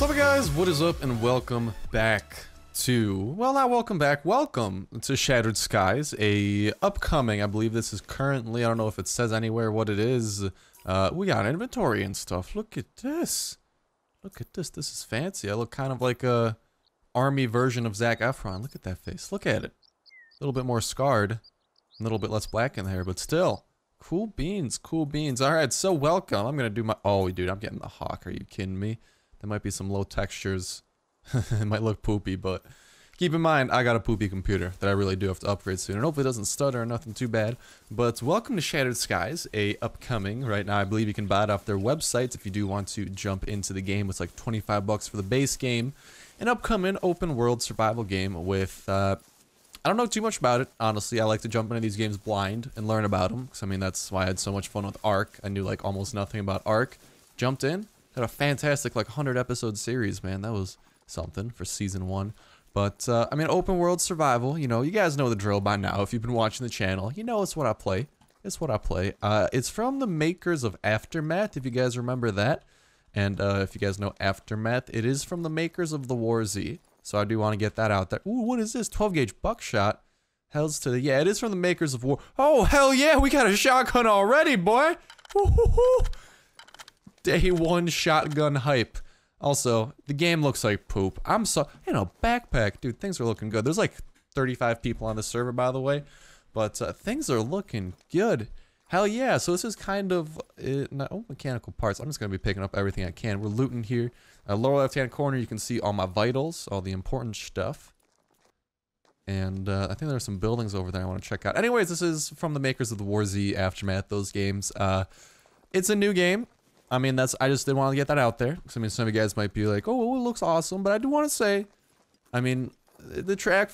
What's up, guys? What is up, and welcome back to, well, not welcome back, welcome to Shattered Skies, a upcoming, I believe this is currently, I don't know if it says anywhere what it is. We got inventory and stuff. Look at this. Look at this. This is fancy. I look kind of like a army version of Zac Efron. Look at that face. Look at it. A little bit more scarred, a little bit less black in there, but still. Cool beans, cool beans. All right, so welcome. I'm gonna do my, oh, dude, I'm getting the hawk. Are you kidding me? There might be some low textures. It might look poopy, but keep in mind, I got a poopy computer that I really do have to upgrade soon, and hopefully it doesn't stutter or nothing too bad. But welcome to Shattered Skies, a upcoming, right now I believe you can buy it off their websites if you do want to jump into the game. It's like 25 bucks for the base game. An upcoming open world survival game with, I don't know too much about it, honestly. I like to jump into these games blind and learn about them, because I mean, that's why I had so much fun with Ark. I knew like almost nothing about Ark. Jumped in, had a fantastic like 100 episode series, man. That was something for season 1. But, I mean, open world survival, you know, you guys know the drill by now. If you've been watching the channel, you know it's what I play. It's what I play. It's from the makers of Aftermath, if you guys remember that. And if you guys know Aftermath, it is from the makers of the War Z. So I do want to get that out there. Ooh, what is this? 12-gauge buckshot. Hells to the... Yeah, it is from the makers of War... Oh, hell yeah! We got a shotgun already, boy! Woo-hoo-hoo! Day 1 shotgun hype. Also, the game looks like poop. I'm so, you know, backpack, dude, things are looking good. There's like 35 people on the server, by the way, but things are looking good. Hell yeah, so this is kind of, oh, mechanical parts. I'm just going to be picking up everything I can. We're looting here. Lower left-hand corner, you can see all my vitals, all the important stuff. And I think there are some buildings over there I want to check out. Anyways, this is from the makers of the War Z, Aftermath, those games. It's a new game. I mean, that's, I just did want to get that out there. I mean, some of you guys might be like, oh, it looks awesome, but I do want to say, I mean, the track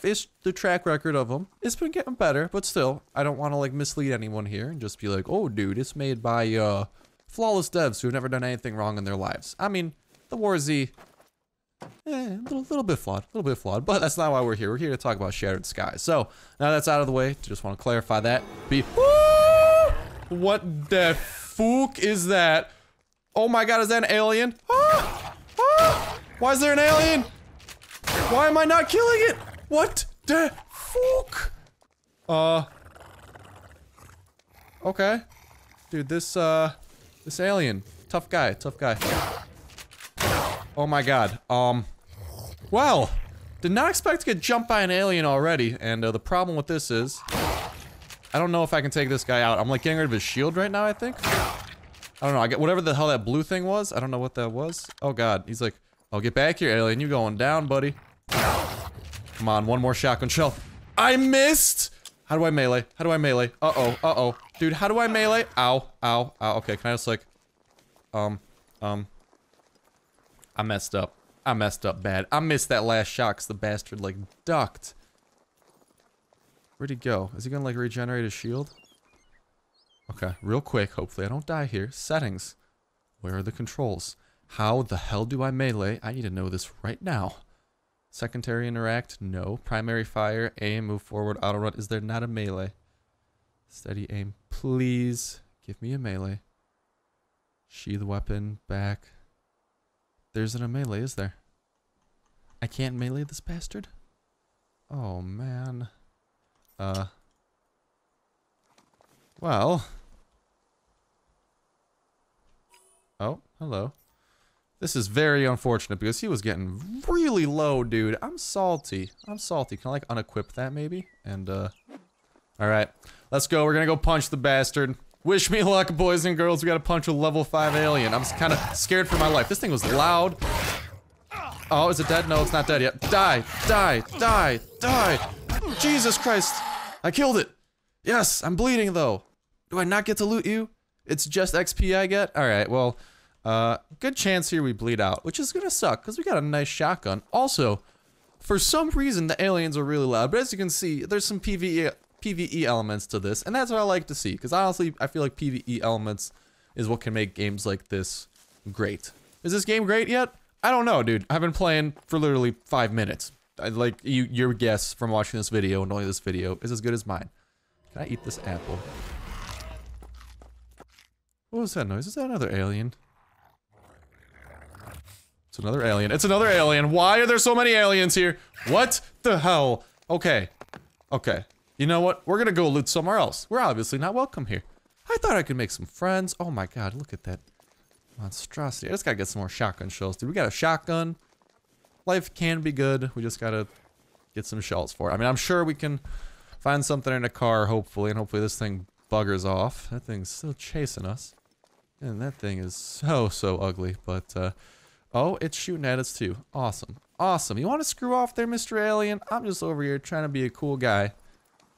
record of them, it's been getting better, but still, I don't want to like mislead anyone here and just be like, oh, dude, it's made by flawless devs who've never done anything wrong in their lives. I mean, the War Z, a little bit flawed, but that's not why we're here. We're here to talk about Shattered Skies. So now that's out of the way, just want to clarify that. What the fuck is that? Oh my god, is that an alien? Ah! Ah! Why is there an alien? Why am I not killing it? What the fuck? Okay. Dude, this alien. Tough guy. Oh my god. Well, did not expect to get jumped by an alien already, and the problem with this is, I don't know if I can take this guy out. I'm like getting rid of his shield right now, I think. I don't know, I get whatever the hell that blue thing was. I don't know what that was. Oh god, he's like, oh, get back here, alien. You going down, buddy. Come on, one more shotgun shell. I missed! How do I melee? How do I melee? Uh-oh, uh-oh. Dude, how do I melee? Ow, ow, ow. Okay, can I just like... I messed up. I messed up bad. I missed that last shot because the bastard, like, ducked. Where'd he go? Is he gonna, like, regenerate his shield? Okay, real quick, hopefully I don't die here. Settings. Where are the controls? How the hell do I melee? I need to know this right now. Secondary interact? No. Primary fire, aim, move forward, auto run. Is there not a melee? Steady aim. Please give me a melee. Sheath weapon, back. There isn't a melee, is there? I can't melee this bastard? Oh, man. Well. Oh, hello. This is very unfortunate because he was getting really low, dude. I'm salty. Can I, like, unequip that maybe? And, alright. Let's go. We're gonna go punch the bastard. Wish me luck, boys and girls. We gotta punch a level 5 alien. I'm kind of scared for my life. This thing was loud. Oh, is it dead? No, it's not dead yet. Die. Jesus Christ. I killed it. Yes, I'm bleeding, though. Do I not get to loot you? It's just XP I get? Alright, well, good chance here we bleed out, which is gonna suck, because we got a nice shotgun. Also, for some reason, the aliens are really loud, but as you can see, there's some PvE elements to this, and that's what I like to see, because honestly, I feel like PvE elements is what can make games like this great. Is this game great yet? I don't know, dude. I've been playing for literally 5 minutes. Like, your guess from watching this video and only this video is as good as mine. Can I eat this apple? What was that noise? Is that another alien? It's another alien. It's another alien. Why are there so many aliens here? What the hell? Okay. Okay. You know what? We're gonna go loot somewhere else. We're obviously not welcome here. I thought I could make some friends. Oh my god, look at that monstrosity. I just gotta get some more shotgun shells, dude. We got a shotgun. Life can be good. We just gotta get some shells for it. I mean, I'm sure we can find something in a car, hopefully, and hopefully this thing buggers off. That thing's still chasing us. And that thing is so ugly, but, oh, it's shooting at us too. Awesome. Awesome. You want to screw off there, Mr. Alien? I'm just over here trying to be a cool guy.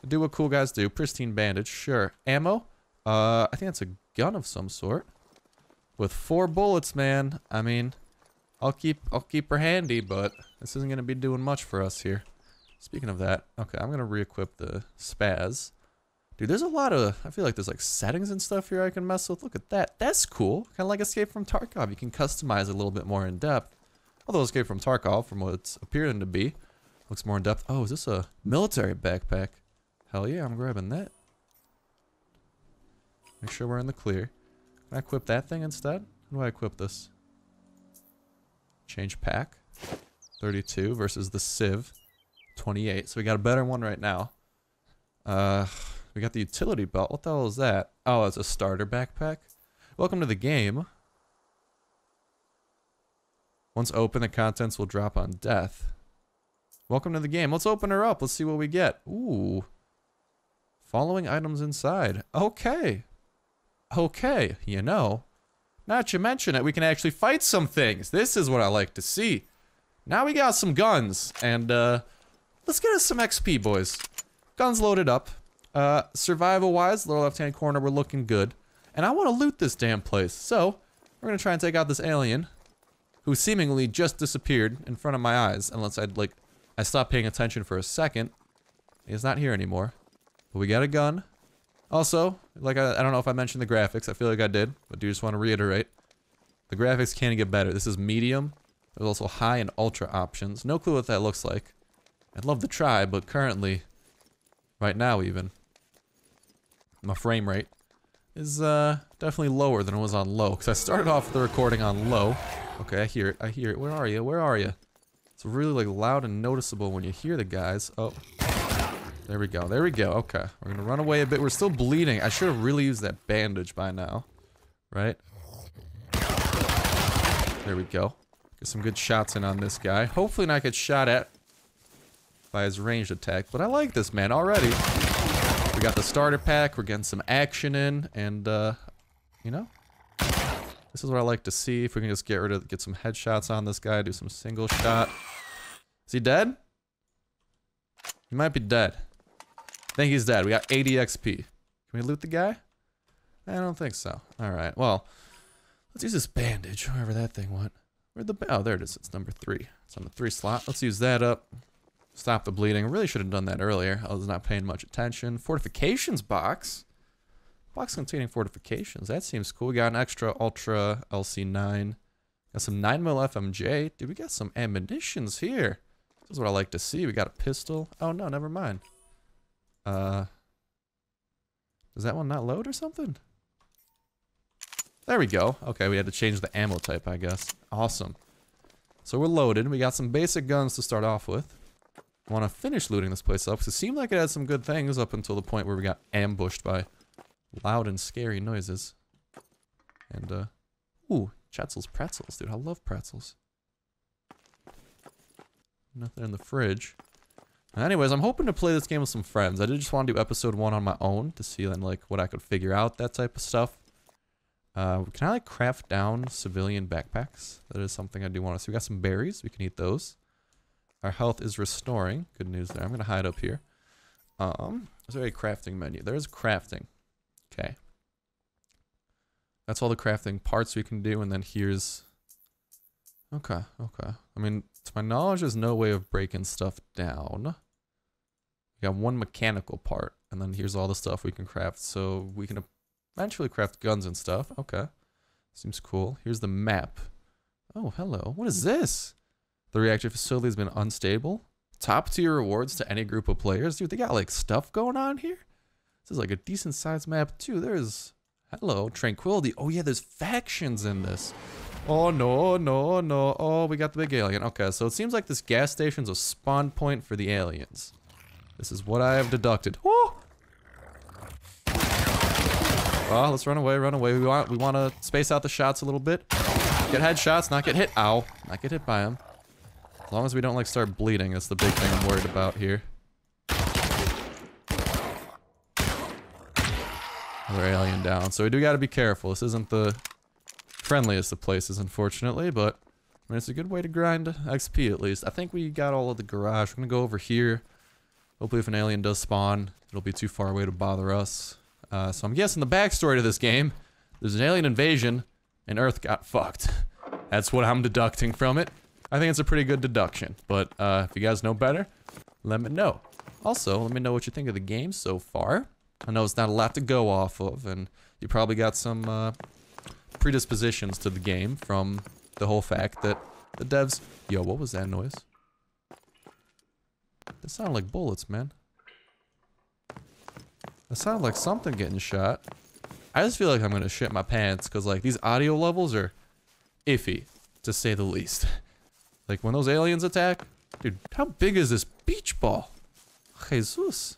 Do what cool guys do. Pristine bandage, sure. Ammo? I think that's a gun of some sort. With 4 bullets, man. I mean, I'll keep her handy, but this isn't going to be doing much for us here. Speaking of that, okay, I'm going to re-equip the spaz. Dude, there's a lot of, I feel like there's like settings and stuff here I can mess with. Look at that. That's cool. Kind of like Escape from Tarkov. You can customize it a little bit more in depth. Although Escape from Tarkov, from what it's appearing to be, looks more in depth. Oh, is this a military backpack? Hell yeah, I'm grabbing that. Make sure we're in the clear. Can I equip that thing instead? How do I equip this? Change pack. 32 versus the Civ. 28. So we got a better one right now. We got the utility belt. What the hell is that? Oh, it's a starter backpack. Welcome to the game. Once open, the contents will drop on death. Welcome to the game. Let's open her up. Let's see what we get. Ooh. Following items inside. Okay. Okay. You know, now that you mention it, we can actually fight some things. This is what I like to see. Now we got some guns. And, let's get us some XP, boys. Guns loaded up. Survival-wise, lower left-hand corner, we're looking good. And I want to loot this damn place, so we're gonna try and take out this alien who seemingly just disappeared in front of my eyes, unless I stopped paying attention for a second. He's not here anymore. But we got a gun. Also, like I don't know if I mentioned the graphics, I feel like I did, but do just want to reiterate. The graphics can get better. This is medium. There's also high and ultra options. No clue what that looks like. I'd love to try, but currently, right now even, my frame rate is definitely lower than it was on low, because I started off the recording on low. Okay, I hear it. I hear it. Where are you? Where are you? It's really like loud and noticeable when you hear the guys. Oh, there we go. There we go. Okay, we're gonna run away a bit. We're still bleeding. I should have really used that bandage by now, right? There we go. Get some good shots in on this guy. Hopefully not get shot at by his ranged attack. But I like this man already. We got the starter pack, we're getting some action in, and, you know, this is what I like to see. If we can just get some headshots on this guy, do some single shot. Is he dead? He might be dead. I think he's dead. We got 80 XP. Can we loot the guy? I don't think so. Alright, well, let's use this bandage, wherever that thing went. Where'd the oh, there it is, it's number 3. It's on the 3 slot. Let's use that up. Stop the bleeding. I really should have done that earlier. I was not paying much attention. Fortifications box. Box containing fortifications. That seems cool. We got an extra ultra LC9. Got some 9mm FMJ. Dude, we got some ammunitions here. This is what I like to see. We got a pistol. Oh no, never mind. Does that one not load or something? There we go. Okay, we had to change the ammo type, I guess. Awesome. So we're loaded. We got some basic guns to start off with. I want to finish looting this place up, because it seemed like it had some good things up until the point where we got ambushed by loud and scary noises. And, ooh, Chatzel's pretzels, dude. I love pretzels. Nothing in the fridge. Anyways, I'm hoping to play this game with some friends. I did just want to do episode 1 on my own to see then, like, what I could figure out, that type of stuff. Can I, like, craft down civilian backpacks? That is something I do want to see. We got some berries. We can eat those. Our health is restoring. Good news there. I'm gonna hide up here. Is there a crafting menu? There is crafting. Okay. That's all the crafting parts we can do, and then here's... Okay, okay. I mean, to my knowledge, there's no way of breaking stuff down. We got one mechanical part, and then here's all the stuff we can craft. So we can eventually craft guns and stuff. Okay. Seems cool. Here's the map. Oh, hello. What is this? The reactor facility has been unstable. Top tier rewards to any group of players. Dude, they got like stuff going on here. This is like a decent sized map too. There's, hello, Tranquility. Oh yeah, there's factions in this. Oh, no, no, no. Oh, we got the big alien. Okay, so it seems like this gas station's a spawn point for the aliens. This is what I have deducted. Woo! Oh, let's run away, run away. We want to space out the shots a little bit. Get headshots, not get hit. Ow. Not get hit by them. As long as we don't, like, start bleeding, that's the big thing I'm worried about here. Another alien down. So we do got to be careful. This isn't the friendliest of places, unfortunately, but I mean, it's a good way to grind XP, at least. I think we got all of the garage. I'm going to go over here. Hopefully if an alien does spawn, it'll be too far away to bother us. So I'm guessing the backstory to this game, there's an alien invasion, and Earth got fucked. That's what I'm deducting from it. I think it's a pretty good deduction, but if you guys know better, let me know. Also, let me know what you think of the game so far. I know it's not a lot to go off of, and you probably got some predispositions to the game from the whole fact that the devs... Yo, what was that noise? That sounded like bullets, man. That sounded like something getting shot. I just feel like I'm gonna shit my pants, because, like, these audio levels are iffy, to say the least. Like, when those aliens attack... Dude, how big is this beach ball? Jesus.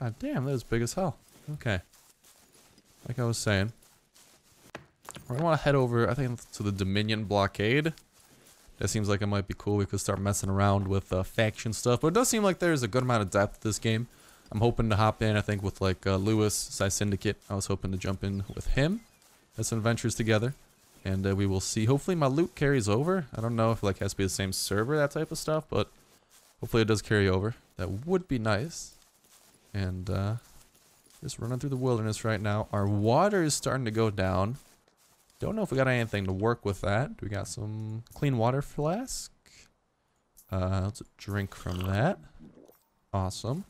God damn, that is big as hell. Okay. Like I was saying, we're gonna want to head over, I think, to the Dominion blockade. That seems like it might be cool. We could start messing around with faction stuff, but it does seem like there's a good amount of depth to this game. I'm hoping to hop in, I think, with, like, Lewis, Psy Syndicate. I was hoping to jump in with him. Have some adventures together. And we will see. Hopefully my loot carries over. I don't know if, like, it has to be the same server, that type of stuff, but hopefully it does carry over. That would be nice. And just running through the wilderness right now. Our water is starting to go down. Don't know if we got anything to work with that. Do we got some clean water flask? Let's drink from that. Awesome.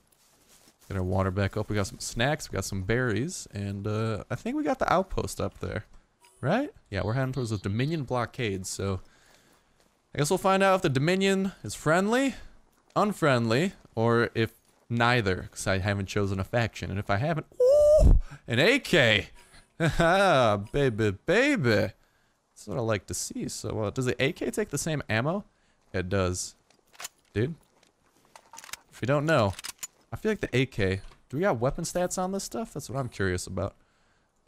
Get our water back up. We got some snacks. We got some berries. And I think we got the outpost up there. Right? Yeah, we're heading towards the Dominion blockade. So I guess we'll find out if the Dominion is friendly, unfriendly, or if neither, because I haven't chosen a faction. And if I haven't, ooh, an AK. Haha, baby, baby. That's what I like to see. So, does the AK take the same ammo? It does. Dude, if you don't know, I feel like the AK, do we got weapon stats on this stuff? That's what I'm curious about.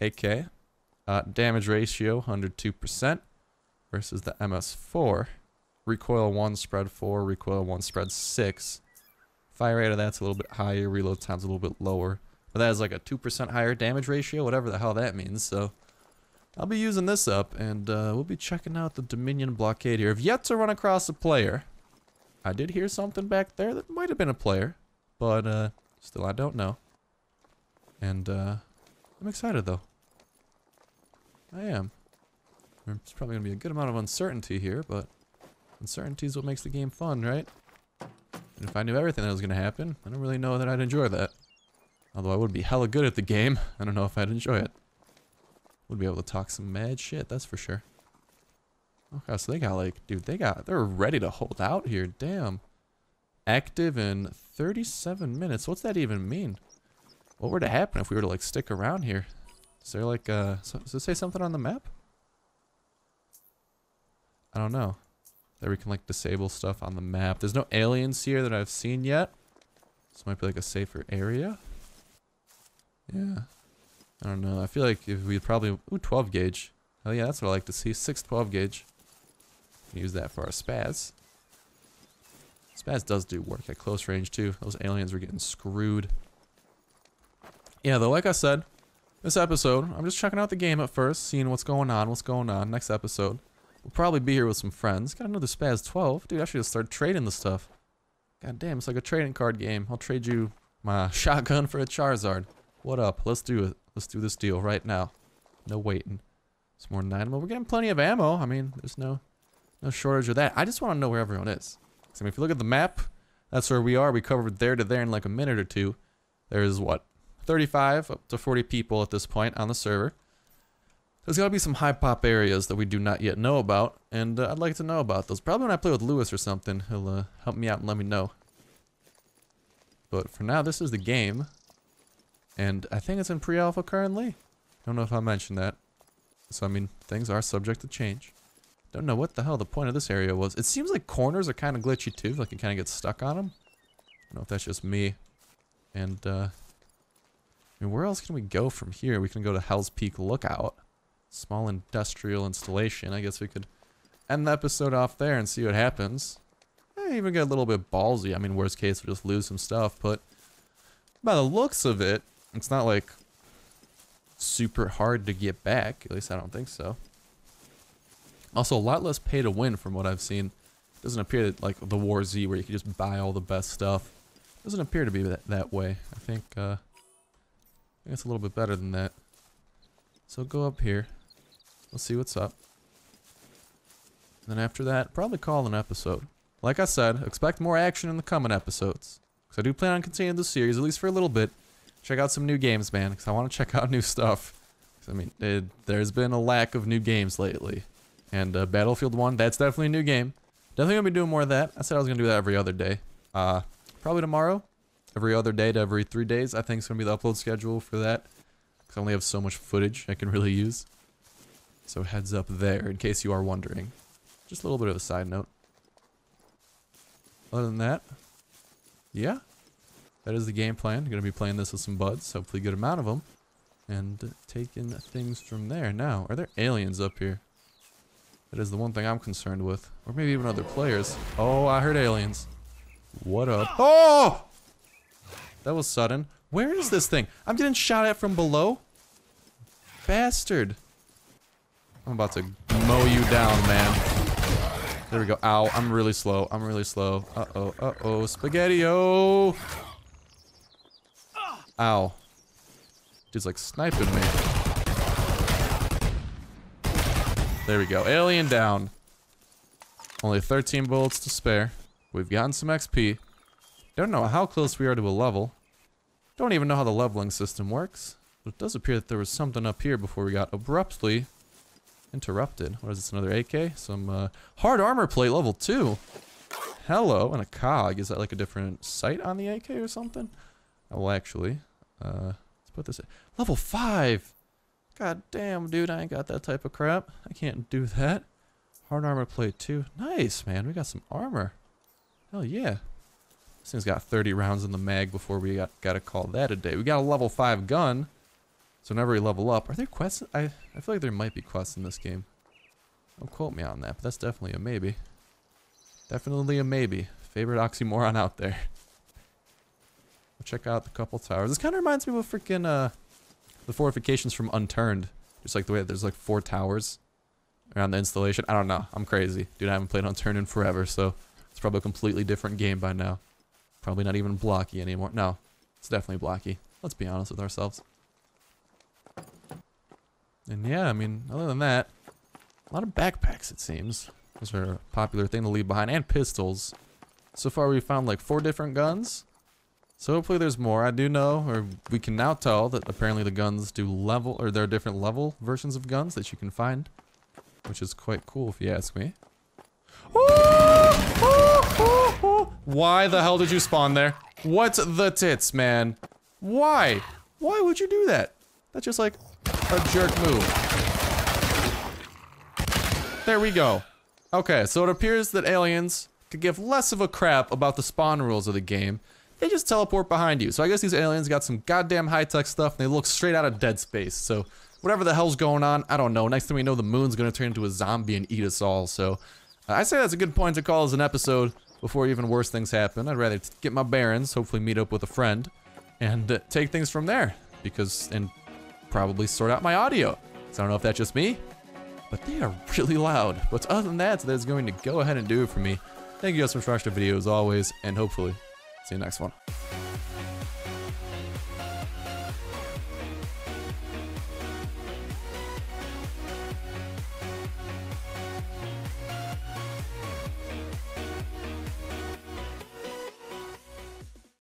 AK, damage ratio, 102%, versus the MS4. Recoil 1, spread 4, recoil 1, spread 6. Fire rate of that's a little bit higher, reload time's a little bit lower. But that is like a 2% higher damage ratio, whatever the hell that means. So I'll be using this up, and we'll be checking out the Dominion blockade here. I've yet to run across a player. I did hear something back there that might have been a player, but still I don't know. And I'm excited, though. I am. There's probably going to be a good amount of uncertainty here, but uncertainty is what makes the game fun, right? And if I knew everything that was going to happen, I don't really know that I'd enjoy that. Although I would be hella good at the game, I don't know if I'd enjoy it. Would be able to talk some mad shit, that's for sure. Okay, so they got, like, dude, they're ready to hold out here, damn. Active in 37 minutes, what's that even mean? What were to happen if we were to, like, stick around here? Is there, like, does it say something on the map? I don't know. That we can, like, disable stuff on the map. There's no aliens here that I've seen yet. This might be, like, a safer area. Yeah. I don't know. I feel like if we probably... Ooh, 12 gauge. Hell yeah, that's what I like to see. 6 12 gauge. Use that for our spaz. Spaz does do work at close range, too. Those aliens were getting screwed. Yeah, though, like I said, this episode, I'm just checking out the game at first, seeing what's going on, Next episode, we'll probably be here with some friends. Got another Spaz 12. Dude, I should just start trading the stuff. God damn, it's like a trading card game. I'll trade you my shotgun for a Charizard. What up? Let's do it. Let's do this deal right now. No waiting. Some more dynamo. We're getting plenty of ammo. I mean, there's no shortage of that. I just want to know where everyone is. I mean, if you look at the map, that's where we are. We covered there to there in like a minute or two. There is, what, 35 up to 40 people at this point on the server. There's gotta be some high pop areas that we do not yet know about, and I'd like to know about those. Probably when I play with Lewis or something, he'll help me out and let me know. But for now, this is the game, and I think it's in pre-alpha currently. Don't know if I mentioned that. So, I mean, things are subject to change. Don't know what the hell the point of this area was. It seems like corners are kind of glitchy too, like you kind of get stuck on them. I don't know if that's just me. And, I mean, where else can we go from here? We can go to Hell's Peak Lookout. Small industrial installation. I guess we could end the episode off there and see what happens. I even get a little bit ballsy. I mean, worst case, we'll just lose some stuff, but by the looks of it, it's not like super hard to get back. At least I don't think so. Also, a lot less pay to win from what I've seen. It doesn't appear that, like the War Z, where you can just buy all the best stuff. It doesn't appear to be that way. I think it's a little bit better than that. So go up here. We'll see what's up. And then after that, probably call an episode. Like I said, expect more action in the coming episodes. Because I do plan on continuing this series, at least for a little bit. Check out some new games, man, because I want to check out new stuff. I mean, there's been a lack of new games lately. And Battlefield 1, that's definitely a new game. Definitely going to be doing more of that. I said I was going to do that every other day. Probably tomorrow. Every other day to every 3 days, I think, is going to be the upload schedule for that. Because I only have so much footage I can really use. So heads up there, in case you are wondering. Just a little bit of a side note. Other than that, yeah, that is the game plan. I'm going to be playing this with some buds, hopefully a good amount of them, and taking things from there. Now, are there aliens up here? That is the one thing I'm concerned with, or maybe even other players. Oh, I heard aliens. What up? Oh! That was sudden. Where is this thing? I'm getting shot at from below. Bastard. I'm about to mow you down, man. There we go. Ow, I'm really slow. I'm really slow. Uh-oh, uh-oh. Spaghetti-o! Ow. Dude's like sniping me. There we go. Alien down. Only 13 bullets to spare. We've gotten some XP. Don't know how close we are to a level. Don't even know how the leveling system works. But it does appear that there was something up here before we got abruptly interrupted. What is this, another AK? Some hard armor plate level 2. Hello, and a cog. Is that like a different sight on the AK or something? Well, actually, let's put this in. Level 5! God damn, dude, I ain't got that type of crap. I can't do that. Hard armor plate 2. Nice, man, we got some armor. Hell yeah. This thing's got 30 rounds in the mag before we got to call that a day. We got a level 5 gun. So whenever we level up, are there quests? I feel like there might be quests in this game. Don't quote me on that, but that's definitely a maybe. Definitely a maybe. Favorite oxymoron out there. We'll check out the couple towers. This kind of reminds me of freaking the fortifications from Unturned. Just like the way that there's like 4 towers around the installation. I don't know. I'm crazy. Dude, I haven't played Unturned in forever, so it's probably a completely different game by now. Probably not even blocky anymore. No, it's definitely blocky. Let's be honest with ourselves. And yeah, I mean, other than that, a lot of backpacks, it seems. Those are a popular thing to leave behind, and pistols. So far, we've found like 4 different guns. So hopefully there's more. I do know, or we can now tell, that apparently the guns do level, or there are different level versions of guns that you can find, which is quite cool if you ask me. Why the hell did you spawn there? What the tits, man? Why? Why would you do that? That's just like a jerk move. There we go. Okay, so it appears that aliens could give less of a crap about the spawn rules of the game. They just teleport behind you. So I guess these aliens got some goddamn high-tech stuff, and they look straight out of Dead Space. So whatever the hell's going on, I don't know. Next thing we know, the moon's gonna turn into a zombie and eat us all. So I say that's a good point to call as an episode before even worse things happen. I'd rather get my bearings, hopefully meet up with a friend, and take things from there. Because, and probably sort out my audio. So I don't know if that's just me, but they are really loud. But other than that, that's going to go ahead and do it for me. Thank you guys so much for watching the video as always, and hopefully see you next one.